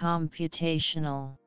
Computational.